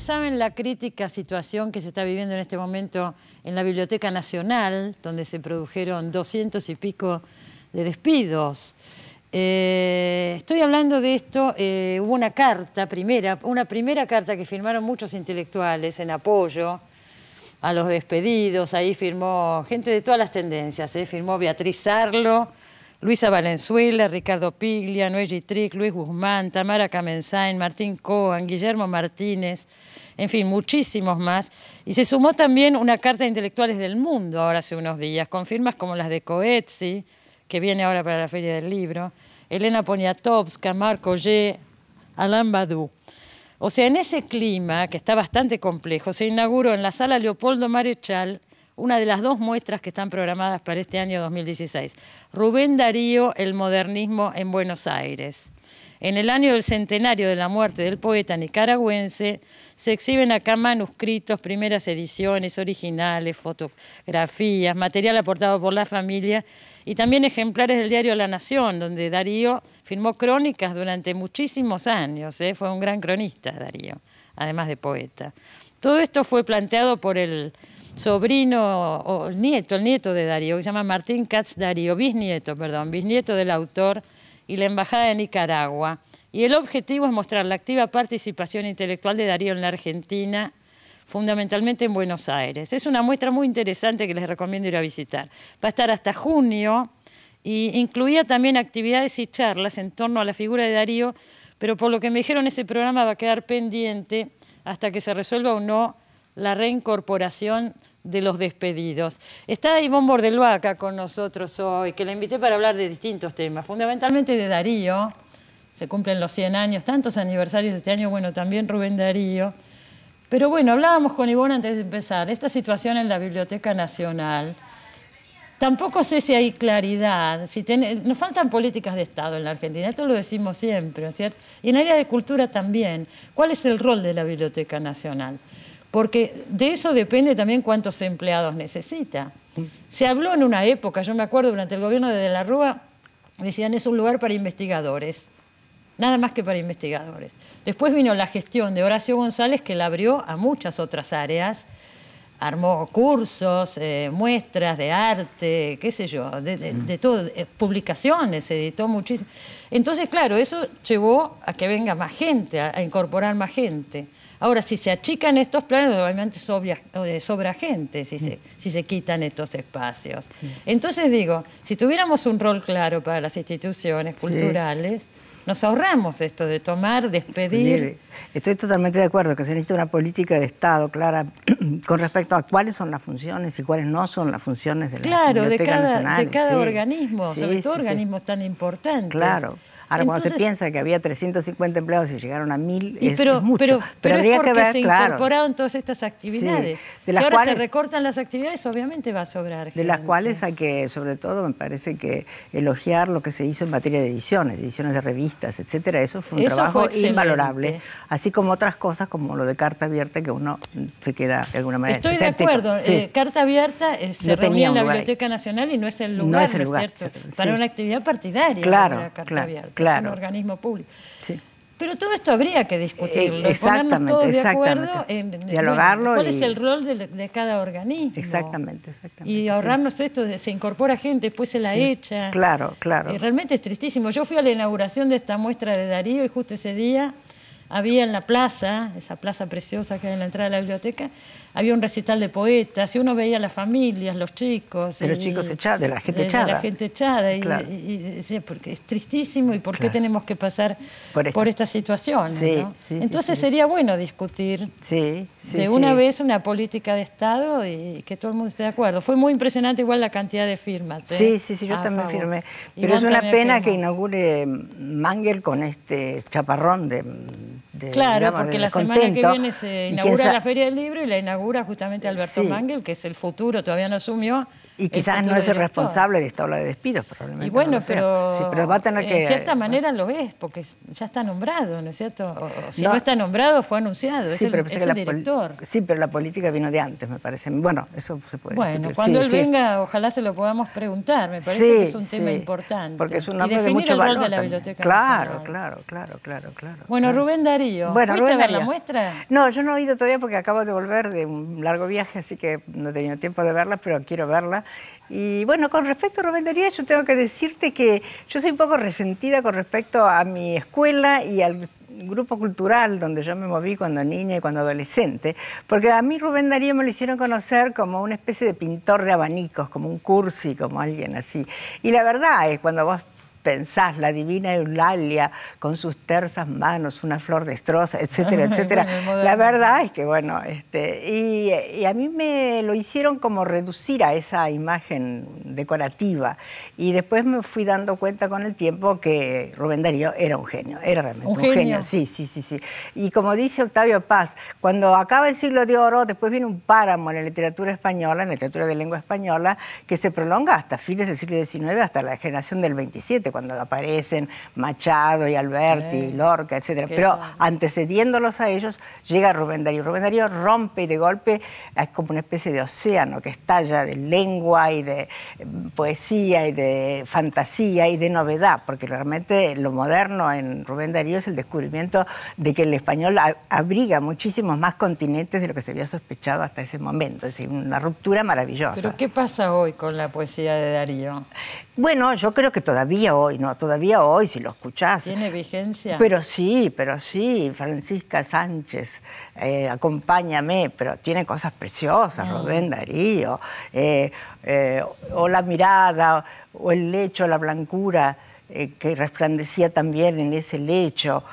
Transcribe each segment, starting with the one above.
Ustedes saben la crítica situación que se está viviendo en este momento en la Biblioteca Nacional, donde se produjeron 200 y pico de despidos. Estoy hablando de esto, hubo una carta primera, que firmaron muchos intelectuales en apoyo a los despedidos. Ahí firmó gente de todas las tendencias, firmó Beatriz Sarlo, Luisa Valenzuela, Ricardo Piglia, Noé Itric, Luis Guzmán, Tamara Kamenzain, Martín Cohen, Guillermo Martínez, en fin, muchísimos más. Y se sumó también una carta de intelectuales del mundo ahora hace unos días, con firmas como las de Coetzee, que viene ahora para la Feria del Libro, Elena Poniatowska, Marco Gé, Alain Badou. O sea, en ese clima, que está bastante complejo, se inauguró en la Sala Leopoldo Marechal una de las dos muestras que están programadas para este año 2016. Rubén Darío, el modernismo en Buenos Aires. En el año del centenario de la muerte del poeta nicaragüense, se exhiben acá manuscritos, primeras ediciones, originales, fotografías, material aportado por la familia y también ejemplares del diario La Nación, donde Darío firmó crónicas durante muchísimos años, fue un gran cronista Darío, además de poeta. Todo esto fue planteado por el sobrino o el nieto de Darío, que se llama Martín Katz Darío, bisnieto del autor, y la Embajada de Nicaragua. Y el objetivo es mostrar la activa participación intelectual de Darío en la Argentina, fundamentalmente en Buenos Aires. Es una muestra muy interesante que les recomiendo ir a visitar. Va a estar hasta junio y incluía también actividades y charlas en torno a la figura de Darío, pero por lo que me dijeron ese programa va a quedar pendiente hasta que se resuelva o no la reincorporación de los despedidos. Está Ivonne Bordelois acá con nosotros hoy, que la invité para hablar de distintos temas, fundamentalmente de Darío. Se cumplen los 100 años, tantos aniversarios este año, bueno, también Rubén Darío. Pero bueno, hablábamos con Ivonne antes de empezar, esta situación en la Biblioteca Nacional. Tampoco sé si hay claridad, si nos faltan políticas de Estado en la Argentina, esto lo decimos siempre, ¿cierto? Y en el área de cultura también. ¿Cuál es el rol de la Biblioteca Nacional? Porque de eso depende también cuántos empleados necesita. Se habló en una época, yo me acuerdo, durante el gobierno de la Rúa, decían es un lugar para investigadores, nada más que para investigadores. Después vino la gestión de Horacio González, que la abrió a muchas otras áreas, armó cursos, muestras de arte, qué sé yo, de todo, publicaciones, se editó muchísimo. Entonces, claro, eso llevó a que venga más gente, a incorporar más gente. Ahora, si se achican estos planes, obviamente sobra gente si se quitan estos espacios. Sí. Entonces digo, si tuviéramos un rol claro para las instituciones culturales, nos ahorramos esto de tomar, despedir. Estoy totalmente de acuerdo que se necesita una política de Estado clara con respecto a cuáles son las funciones y cuáles no son las funciones de la Biblioteca Nacional. Claro, de cada organismo, sobre todo organismos tan importantes. Claro. Ahora, entonces, cuando se piensa que había 350 empleados y llegaron a 1000, es mucho. Pero habría es porque que ver, se incorporaron todas estas actividades. De las si ahora cuales, se recortan las actividades, obviamente va a sobrar gente. De las cuales hay que, sobre todo, me parece que elogiar lo que se hizo en materia de ediciones, de revistas, etcétera. Eso fue un trabajo invalorable. Así como otras cosas, como lo de Carta Abierta, que uno se queda de alguna manera. Estoy de acuerdo. Carta Abierta se reunía en la Biblioteca Nacional y no es el lugar, ¿cierto? Para una actividad partidaria. Claro, es un organismo público. Sí. Pero todo esto habría que discutirlo, ponernos todos de acuerdo en dialogarlo, cuál es el rol de cada organismo. Exactamente. Y ahorrarnos esto, se incorpora gente, después se la echa. Claro. Realmente es tristísimo. Yo fui a la inauguración de esta muestra de Darío y justo ese día había en la plaza, esa plaza preciosa que hay en la entrada de la biblioteca, había un recital de poetas y uno veía las familias, los chicos. De los chicos echados, de la gente echada. De la gente echada. Y decía, porque es tristísimo y por qué tenemos que pasar por estas situaciones. Entonces sería bueno discutir de una vez una política de Estado y que todo el mundo esté de acuerdo. Fue muy impresionante igual la cantidad de firmas. Yo también firmé. Pero Iván es una pena que inaugure Mangel con este chaparrón digamos, porque la semana que viene se inaugura la Feria del Libro y la inaugura justamente Alberto Mangel, que es el futuro, todavía no asumió. Y quizás no es el responsable de esta ola de despidos, probablemente. Y bueno, no pero va a tener que, en cierta manera lo es, porque ya está nombrado, ¿no es cierto? O si no está nombrado, fue anunciado, es el director. Pero la política vino de antes, me parece. Bueno, eso se puede discutir. Cuando él venga, ojalá se lo podamos preguntar, me parece que es un tema importante. Porque es un hombre de mucho valor. Y definir el rol de la Biblioteca Nacional. Claro. Bueno, Rubén Darío, Darío. Bueno, ¿fuiste a ver la muestra? No, yo no he ido todavía porque acabo de volver de un largo viaje, así que no he tenido tiempo de verla, pero quiero verla. Y bueno, con respecto a Rubén Darío, yo tengo que decirte que yo soy un poco resentida con respecto a mi escuela y al grupo cultural donde yo me moví cuando niña y cuando adolescente, porque a mí Rubén Darío me lo hicieron conocer como una especie de pintor de abanicos, como un cursi, como alguien así. Y la verdad es, cuando vos pensás la divina Eulalia con sus tersas manos, una flor destroza, etcétera, etcétera, bueno, la verdad es que, bueno, y a mí me lo hicieron como reducir a esa imagen decorativa, y después me fui dando cuenta con el tiempo que Rubén Darío era un genio, era realmente un genio. Sí. Y como dice Octavio Paz, cuando acaba el siglo de oro, después viene un páramo en la literatura española, en la literatura de lengua española, que se prolonga hasta fines del siglo XIX, hasta la generación del 27, cuando aparecen Machado y Alberti, y Lorca, etc. Pero antecediéndolos a ellos, llega Rubén Darío. Rubén Darío rompe de golpe, es como una especie de océano que estalla de lengua y de poesía y de fantasía y de novedad, porque realmente lo moderno en Rubén Darío es el descubrimiento de que el español abriga muchísimos más continentes de lo que se había sospechado hasta ese momento. Es una ruptura maravillosa. ¿Pero qué pasa hoy con la poesía de Darío? Bueno, yo creo que todavía hoy, si lo escuchás. ¿Tiene vigencia? Pero sí, Francisca Sánchez, Acompáñame, pero tiene cosas preciosas, Rubén Darío, o la mirada, o el lecho, la blancura que resplandecía también en ese lecho,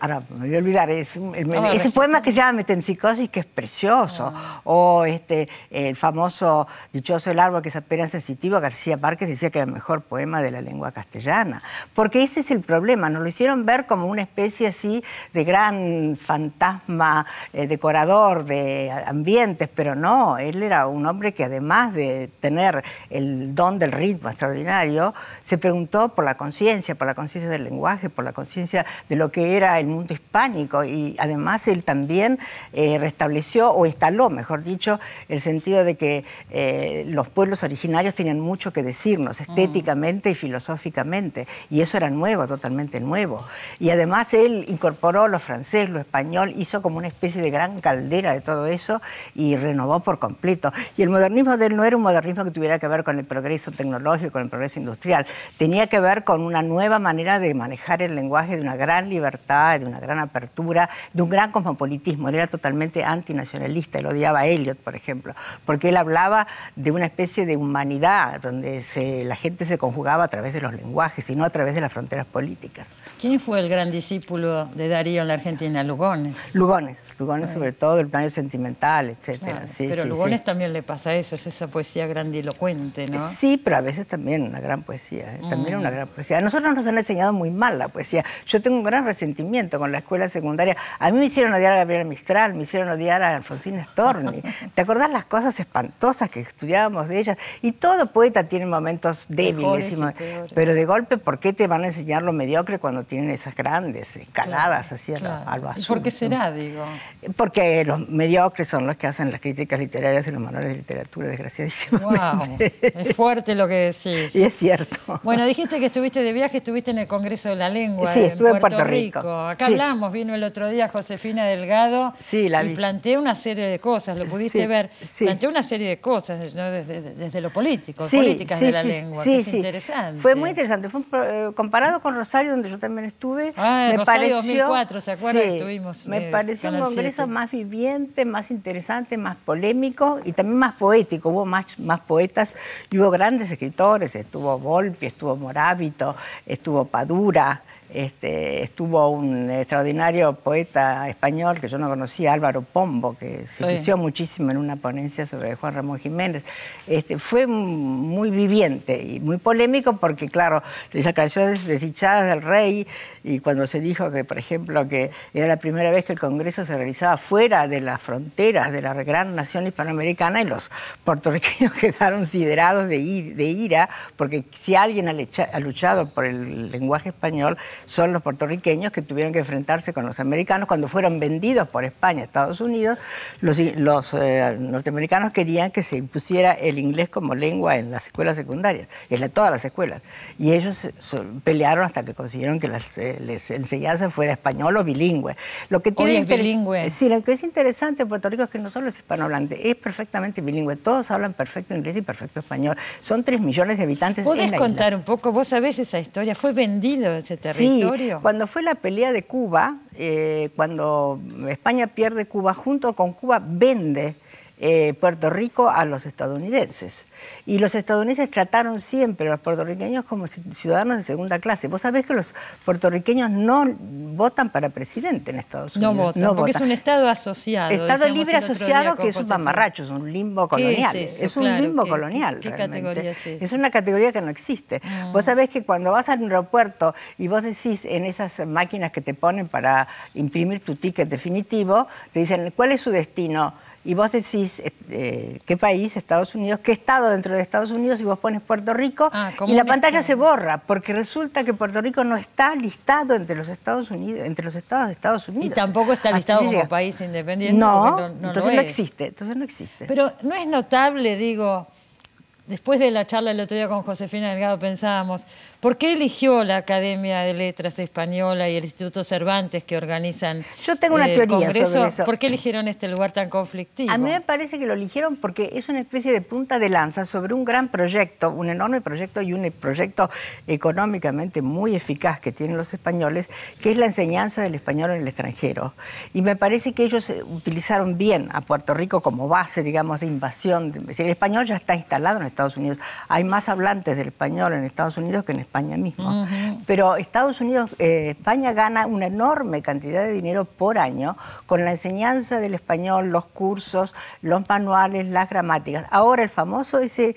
ahora me voy a olvidar, ese poema que se llama Metempsicosis, que es precioso, o el famoso dichoso el árbol que es apenas sensitivo, García Márquez decía que era el mejor poema de la lengua castellana, porque ese es el problema, nos lo hicieron ver como una especie así de gran fantasma decorador de ambientes, pero no, él era un hombre que además de tener el don del ritmo extraordinario, se preguntó por la conciencia del lenguaje, por la conciencia de lo que era el mundo hispánico, y además él también restableció o instaló, mejor dicho, el sentido de que los pueblos originarios tenían mucho que decirnos estéticamente y filosóficamente, y eso era nuevo, totalmente nuevo. Y además él incorporó lo francés, lo español, hizo como una especie de gran caldera de todo eso y renovó por completo. Y el modernismo de él no era un modernismo que tuviera que ver con el progreso tecnológico, con el progreso industrial, tenía que ver con una nueva manera de manejar el lenguaje, de una gran libertad, de una gran apertura, de un gran cosmopolitismo. Él era totalmente antinacionalista, él odiaba a Eliot, por ejemplo, porque él hablaba de una especie de humanidad donde la gente se conjugaba a través de los lenguajes y no a través de las fronteras políticas. ¿Quién fue el gran discípulo de Darío en la Argentina? Lugones. Lugones sobre todo, el plano sentimental, etc. Claro, sí, pero a Lugones también le pasa eso, es esa poesía grandilocuente, ¿no? Sí, pero a veces también una gran poesía, también una gran poesía. A nosotros nos han enseñado muy mal la poesía. Yo tengo un gran resentimiento con la escuela secundaria. A mí me hicieron odiar a Gabriela Mistral, me hicieron odiar a Alfonsina Storni. ¿Te acordás las cosas espantosas que estudiábamos de ellas? Y todo poeta tiene momentos débiles, pero de golpe, ¿por qué te van a enseñar lo mediocre cuando tienen esas grandes escaladas hacia algo azul? ¿Por qué será, digo? Porque los mediocres son los que hacen las críticas literarias y los manuales de literatura, desgraciadísimamente. Wow, es fuerte lo que decís. Y es cierto. Bueno, dijiste que estuviste de viaje, estuviste en el Congreso de la Lengua. Sí, estuve en Puerto Rico. Acá hablamos, vino el otro día Josefina Delgado y planteó una serie de cosas, lo pudiste ver, planteó una serie de cosas, ¿no? desde lo político, políticas de la lengua, que es interesante. Fue muy interesante, fue comparado con Rosario, donde yo también estuve. Rosario pareció, 2004, ¿se acuerdan? Estuvimos, me pareció un congreso más viviente, más interesante, más polémico y también más poético, hubo más poetas y hubo grandes escritores, estuvo Volpi, estuvo Morabito, estuvo Padura. Estuvo un extraordinario poeta español que yo no conocía, Álvaro Pombo, que se lució muchísimo en una ponencia sobre Juan Ramón Jiménez. Fue muy viviente y muy polémico porque, claro, las declaraciones desdichadas del rey, y cuando se dijo que, por ejemplo, que era la primera vez que el Congreso se realizaba fuera de las fronteras de la gran nación hispanoamericana, y los puertorriqueños quedaron siderados de ira, porque si alguien ha luchado por el lenguaje español son los puertorriqueños que tuvieron que enfrentarse con los americanos. Cuando fueron vendidos por España a Estados Unidos, los norteamericanos querían que se impusiera el inglés como lengua en las escuelas secundarias, en todas las escuelas. Y ellos pelearon hasta que consiguieron que les enseñanza fuera español o bilingüe. Lo que tiene bilingüe. Sí, lo que es interesante en Puerto Rico es que no solo es hispanohablante, es perfectamente bilingüe. Todos hablan perfecto inglés y perfecto español. Son 3 millones de habitantes en la isla. ¿Podés contar un poco? Vos sabés esa historia. ¿Fue vendido ese territorio? Sí, cuando fue la pelea de Cuba, cuando España pierde Cuba, junto con Cuba vende Puerto Rico a los estadounidenses. Y los estadounidenses trataron siempre a los puertorriqueños como ciudadanos de segunda clase. Vos sabés que los puertorriqueños no votan para presidente en Estados Unidos. No votan, no porque votan. Es un Estado asociado. Estado libre asociado, que es un mamarracho, es un limbo colonial. Es un limbo colonial. ¿Qué categoría es eso? Es una categoría que no existe. Ah. Vos sabés que cuando vas al aeropuerto y vos decís en esas máquinas que te ponen para imprimir tu ticket definitivo, te dicen ¿cuál es su destino? Y vos decís qué país, Estados Unidos, qué estado dentro de Estados Unidos, y vos pones Puerto Rico y la pantalla se borra, porque resulta que Puerto Rico no está listado entre los Estados Unidos, entre los estados de Estados Unidos. Y tampoco está listado como país independiente. No, entonces no existe, Pero no es notable, digo, después de la charla el otro día con Josefina Delgado pensábamos, ¿por qué eligió la Academia de Letras Española y el Instituto Cervantes que organizan? Yo tengo una teoría sobre eso. ¿Por qué eligieron este lugar tan conflictivo? A mí me parece que lo eligieron porque es una especie de punta de lanza sobre un gran proyecto, un enorme proyecto y un proyecto económicamente muy eficaz que tienen los españoles, que es la enseñanza del español en el extranjero. Y me parece que ellos utilizaron bien a Puerto Rico como base, digamos, de invasión. Es decir, el español ya está instalado en Estados Unidos. Hay más hablantes del español en Estados Unidos que en España mismo. Pero Estados Unidos, España gana una enorme cantidad de dinero por año con la enseñanza del español, los cursos, los manuales, las gramáticas. Ahora el famoso ese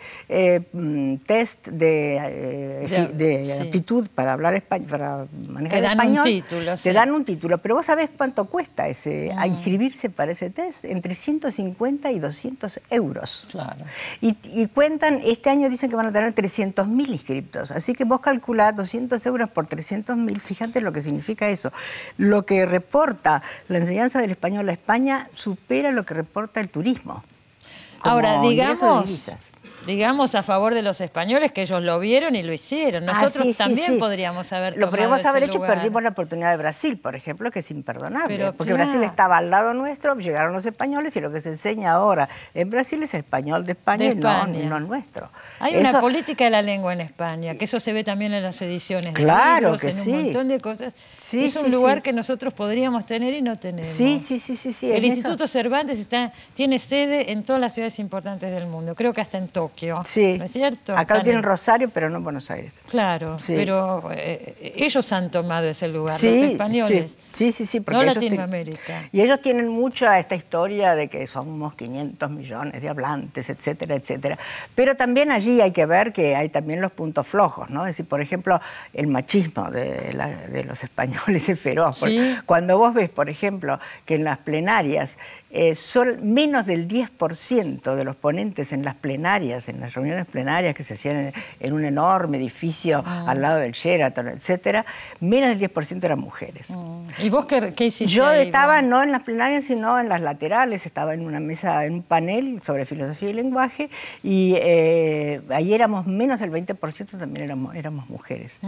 test de aptitud para hablar español, para manejar español. Te dan un título. Te dan un título, pero vos sabés cuánto cuesta ese a inscribirse para ese test, entre 150 y 200 euros. Claro. Y cuentan, este año dicen que van a tener 300.000 inscriptos, así que vos calculás 200 euros por 300.000, fíjate lo que significa eso. Lo que reporta la enseñanza del español a España supera lo que reporta el turismo. Ahora, digamos a favor de los españoles que ellos lo vieron y lo hicieron. Nosotros también podríamos haber tomado ese lugar. Perdimos la oportunidad de Brasil, por ejemplo, que es imperdonable. Pero, porque Brasil estaba al lado nuestro, llegaron los españoles y lo que se enseña ahora en Brasil es español de España, y no nuestro. Hay una política de la lengua en España, que eso se ve también en las ediciones de libros, en un montón de cosas. Sí, es un lugar que nosotros podríamos tener y no tenemos. Sí. El Instituto Cervantes tiene sede en todas las ciudades importantes del mundo, creo que hasta en Tokio. Sí, ¿no es cierto? Acá tienen Rosario, pero no Buenos Aires. Claro, pero ellos han tomado ese lugar, los españoles. Sí. Porque no Latinoamérica. Y ellos tienen mucha esta historia de que somos 500 millones de hablantes, etcétera, etcétera. Pero también allí hay que ver que hay también los puntos flojos, ¿no? Es decir, por ejemplo, el machismo de los españoles es feroz. ¿Sí? Cuando vos ves, por ejemplo, que en las plenarias menos del 10% de los ponentes en las plenarias, en las reuniones plenarias que se hacían en un enorme edificio al lado del Sheraton, etcétera, menos del 10% eran mujeres. ¿Y vos qué hiciste? Yo estaba no en las plenarias, sino en las laterales, estaba en una mesa, en un panel sobre filosofía y lenguaje, y ahí éramos menos del 20%, también éramos mujeres.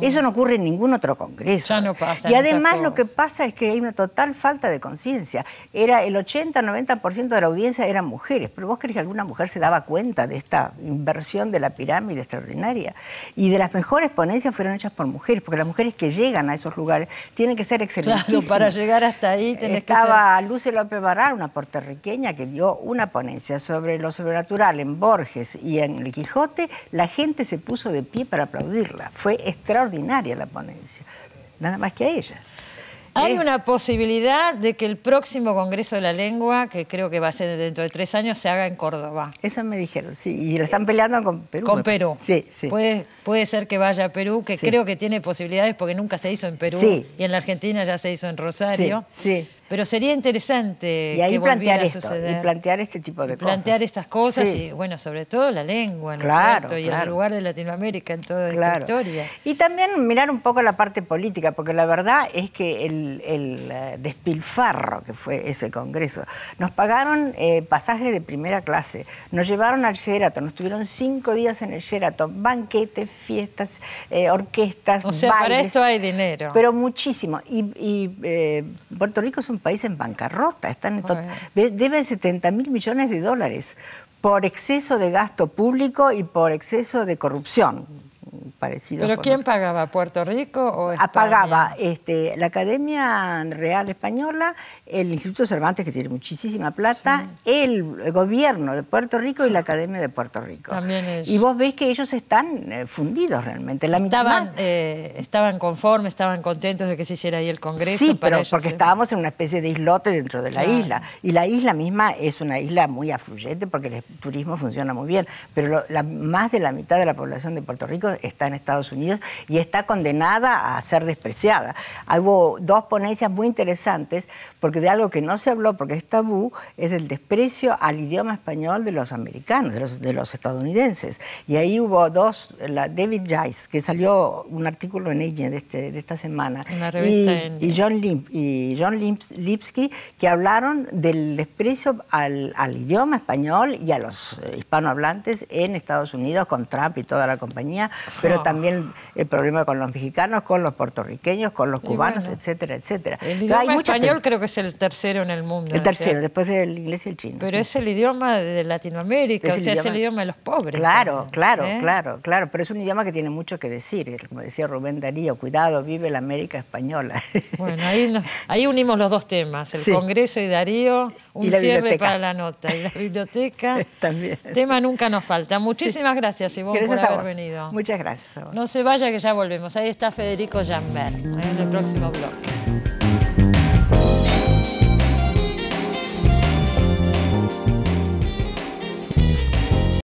Eso no ocurre en ningún otro congreso. Ya no pasa. Y además lo que pasa es que hay una total falta de conciencia. Era el 80-90% de la audiencia eran mujeres, pero ¿vos crees que alguna mujer se daba cuenta de esta inversión de la pirámide extraordinaria? Y de las mejores ponencias fueron hechas por mujeres, porque las mujeres que llegan a esos lugares tienen que ser excelentes. Claro, para llegar hasta ahí tenés que ser... Estaba Luce López Barral, una puertorriqueña, que dio una ponencia sobre lo sobrenatural en Borges y en El Quijote. La gente se puso de pie para aplaudirla. Fue extraordinaria la ponencia, nada más que a ella. Hay una posibilidad de que el próximo Congreso de la Lengua, que creo que va a ser dentro de 3 años, se haga en Córdoba. Eso me dijeron, sí. Y lo están peleando con Perú. Con Perú. Sí. Puede ser que vaya a Perú, que creo que tiene posibilidades porque nunca se hizo en Perú. Y en la Argentina ya se hizo en Rosario. Pero sería interesante y ahí que volviera a suceder. Y plantear este tipo de cosas. Plantear estas cosas, sí. Y bueno, sobre todo la lengua, ¿no? Claro, ¿cierto? Y claro, el lugar de Latinoamérica en toda claro, esta historia. Y también mirar un poco la parte política, porque la verdad es que el despilfarro que fue ese congreso, nos pagaron pasajes de primera clase, nos llevaron al Sheraton, nos tuvieron 5 días en el Sheraton, banquetes, fiestas, orquestas, bailes. O sea, bailes, para esto hay dinero. Pero muchísimo. Y Puerto Rico es un país en bancarrota, están deben $70.000 millones por exceso de gasto público y por exceso de corrupción. Parecido. ¿Pero quién pagaba? ¿Puerto Rico o España? Pagaba la Academia Real Española, el Instituto Cervantes, que tiene muchísima plata, sí, el gobierno de Puerto Rico y la Academia de Puerto Rico. También ellos. Y vos ves que ellos están fundidos realmente. La estaban, estaban conformes, estaban contentos de que se hiciera ahí el Congreso. Sí, pero ellos, porque estábamos en una especie de islote dentro de la isla. Y la isla misma es una isla muy afluyente porque el turismo funciona muy bien. Pero más de la mitad de la población de Puerto Rico está en Estados Unidos y está condenada a ser despreciada. Hubo 2 ponencias muy interesantes, porque de algo que no se habló, porque es tabú, es del desprecio al idioma español de los americanos, de los estadounidenses. Y ahí hubo 2, David Giles, que salió un artículo en ella de esta semana, una revista y John Lipsky, que hablaron del desprecio al idioma español y a los hispanohablantes en Estados Unidos con Trump y toda la compañía, pero también el problema con los mexicanos, con los puertorriqueños, con los cubanos, bueno, etcétera, etcétera. El idioma español creo que es el tercero en el mundo. El tercero, ¿no? Después del inglés y el chino. Pero sí, es el idioma de Latinoamérica, es el idioma de los pobres. Claro, también, claro. Pero es un idioma que tiene mucho que decir. Como decía Rubén Darío, cuidado, vive la América española. Bueno, ahí unimos los 2 temas, el Congreso y Darío, un cierre para la nota, y la biblioteca. También. Tema nunca nos falta. Muchísimas gracias, Ivonne, por haber venido. Muchas gracias. No se vaya, que ya volvemos. Ahí está Federico Jambert, en el próximo bloque.